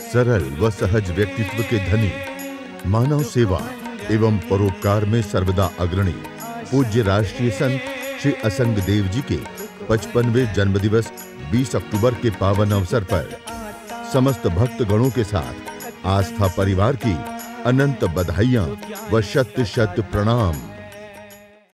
सरल व सहज व्यक्तित्व के धनी, मानव सेवा एवं परोपकार में सर्वदा अग्रणी पूज्य राष्ट्रीय संत श्री असंग देव जी के 55वें जन्मदिवस 20 अक्टूबर के पावन अवसर पर समस्त भक्तगणों के साथ आस्था परिवार की अनंत बधाइयां व शत शत प्रणाम।